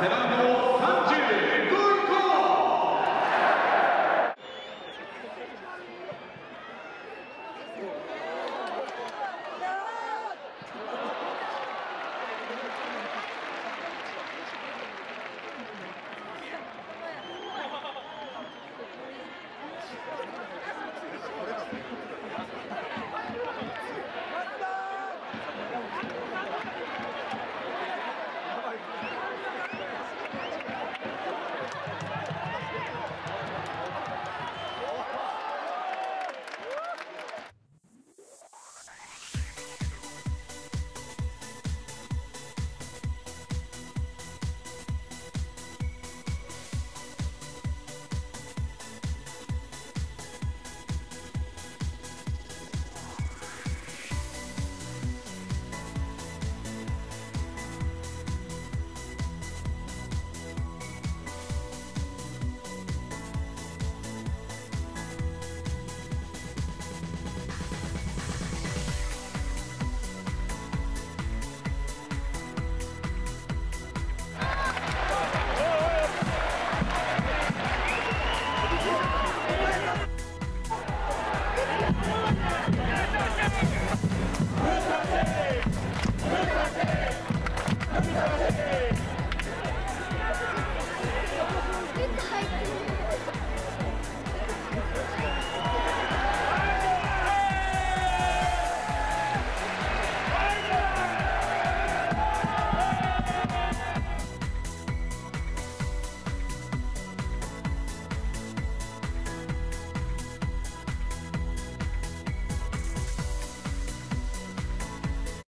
背番号35。